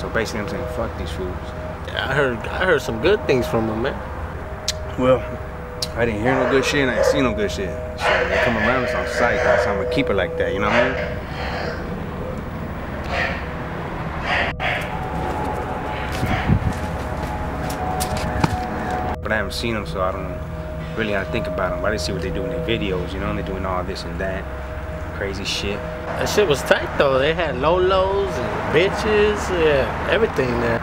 So basically I'm saying fuck these fools. I heard some good things from them, man. Well, I didn't hear no good shit and I ain't seen no good shit. So when they come around, it's on sight. That's how I'm gonna keep it like that, you know what I mean? I haven't seen them, so I don't really have to think about them. I didn't see what they do in their videos, you know, and they're doing all this and that crazy shit. That shit was tight though. They had Lolos and bitches, yeah, everything there.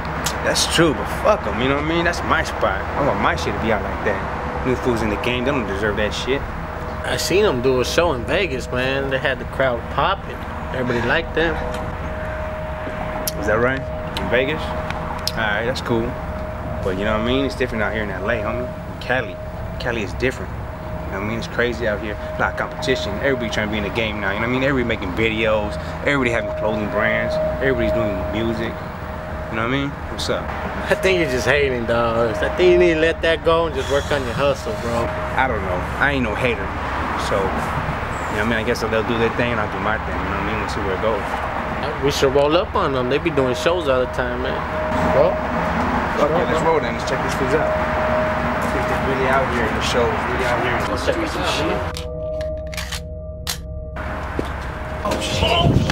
That's true, but fuck them, you know what I mean? That's my spot. I want my shit to be out like that. New fools in the game, they don't deserve that shit. I seen them do a show in Vegas, man. They had the crowd popping. Everybody liked them. Is that right? In Vegas? Alright, that's cool. But you know what I mean? It's different out here in LA, homie. Cali. Cali is different. You know what I mean? It's crazy out here. A lot of competition. Everybody trying to be in the game now. You know what I mean? Everybody making videos. Everybody having clothing brands. Everybody's doing music. You know what I mean? What's up? I think you're just hating, dog. I think you need to let that go and just work on your hustle, bro. I don't know. I ain't no hater. So, you know what I mean? I guess they'll do their thing and I'll do my thing. You know what I mean? We'll see where it goes. We should roll up on them. They be doing shows all the time, man. Bro. Okay, let's roll then. Let's check these fools out. They're really out here in the shows, really out here in the streets and shit. Oh shit.